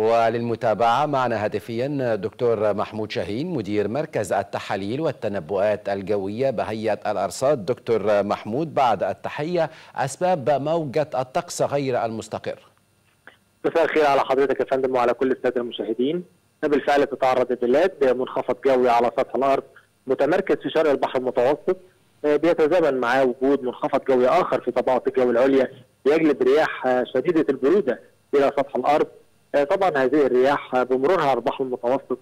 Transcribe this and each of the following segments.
وللمتابعة معنا هاتفيا دكتور محمود شاهين مدير مركز التحاليل والتنبؤات الجوية بهيئة الأرصاد. دكتور محمود، بعد التحية، أسباب موجة الطقس غير المستقر. مساء الخير على حضرتك يا فندم وعلى كل السادة المشاهدين. بالفعل تتعرض البلاد لمنخفض جوي على سطح الأرض متمركز في شرق البحر المتوسط، بيتزامن مع وجود منخفض جوي آخر في طبقات الجو العليا بيجلب رياح شديدة البرودة إلى سطح الأرض. طبعا هذه الرياح بمرورها على البحر المتوسط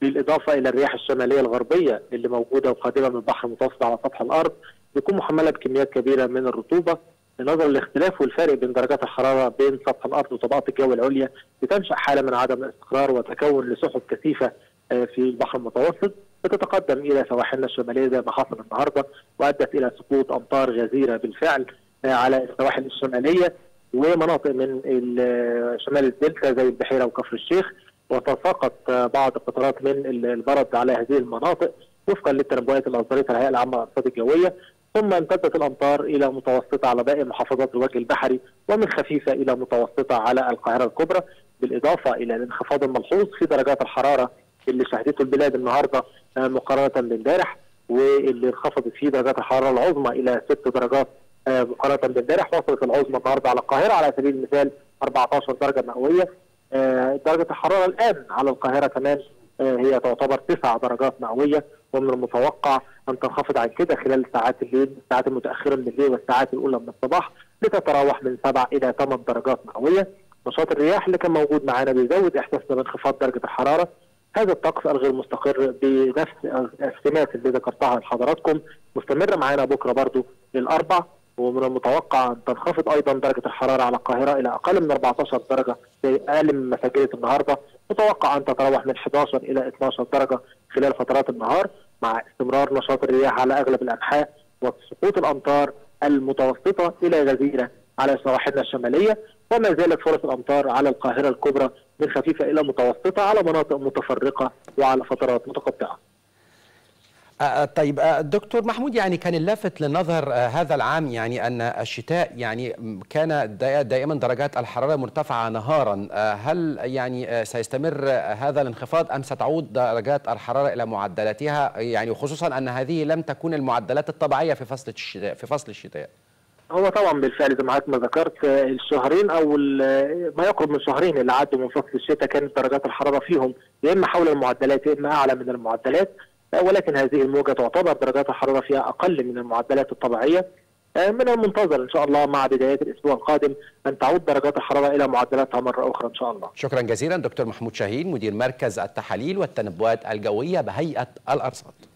بالاضافه الى الرياح الشماليه الغربيه اللي موجوده وقادمه من البحر المتوسط على سطح الارض، بيكون محمله بكميات كبيره من الرطوبه. نظرا للاختلاف والفارق بين درجات الحراره بين سطح الارض وطبقات الجو العليا، بتنشا حاله من عدم الاستقرار وتكون لسحب كثيفه في البحر المتوسط بتتقدم الى سواحلنا الشماليه زي ما حصل النهارده، وادت الى سقوط امطار غزيره بالفعل على السواحل الشماليه ومناطق من شمال الدلتا زي البحيره وكفر الشيخ، وتساقط بعض القطارات من البرد على هذه المناطق وفقا للتنبؤات اللي اصدرتها الهيئه العامه للارصاد الجويه، ثم امتدت الامطار الى متوسطه على باقي محافظات الوجه البحري ومن خفيفه الى متوسطه على القاهره الكبرى، بالاضافه الى الانخفاض الملحوظ في درجات الحراره اللي شهدته البلاد النهارده مقارنه بامبارح، واللي انخفضت فيه درجات الحراره العظمى الى 6 درجات مقارنه بالامبارح. وصلت العظمى النهارده على القاهره على سبيل المثال 14 درجه مئويه. درجه الحراره الان على القاهره كمان هي تعتبر 9 درجات مئويه، ومن المتوقع ان تنخفض عن كده خلال ساعات الليل، الساعات المتاخره من الليل والساعات الاولى من الصباح، لتتراوح من 7 الى 8 درجات مئويه. نشاط الرياح اللي كان موجود معانا بيزود احساسنا بانخفاض درجه الحراره. هذا الطقس الغير مستقر بنفس السمات اللي ذكرتها لحضراتكم مستمره معانا بكره برضو للاربع، ومن المتوقع ان تنخفض ايضا درجه الحراره على القاهره الى اقل من 14 درجه زي اقل مما سجلت النهارده، متوقع ان تتراوح من 11 الى 12 درجه خلال فترات النهار، مع استمرار نشاط الرياح على اغلب الانحاء وسقوط الامطار المتوسطه الى غزيره على سواحلنا الشماليه، وما زالت فرص الامطار على القاهره الكبرى من خفيفه الى متوسطه على مناطق متفرقه وعلى فترات متقطعه. طيب دكتور محمود، يعني كان اللافت للنظر هذا العام يعني أن الشتاء يعني كان دائما درجات الحرارة مرتفعة نهارا، هل يعني سيستمر هذا الانخفاض أم ستعود درجات الحرارة إلى معدلاتها، يعني خصوصا أن هذه لم تكون المعدلات الطبيعية في فصل الشتاء هو طبعا بالفعل زي ما حضرتك ما ذكرت الشهرين او ما يقرب من شهرين اللي عدوا من فصل الشتاء كانت درجات الحرارة فيهم يا اما حول المعدلات يا اما اعلى من المعدلات، ولكن هذه الموجة تعتبر درجات الحرارة فيها أقل من المعدلات الطبيعية. من المنتظر إن شاء الله مع بداية الأسبوع القادم أن تعود درجات الحرارة إلى معدلاتها مرة أخرى إن شاء الله. شكرا جزيلا دكتور محمود شاهين مدير مركز التحاليل والتنبؤات الجوية بهيئة الأرصاد.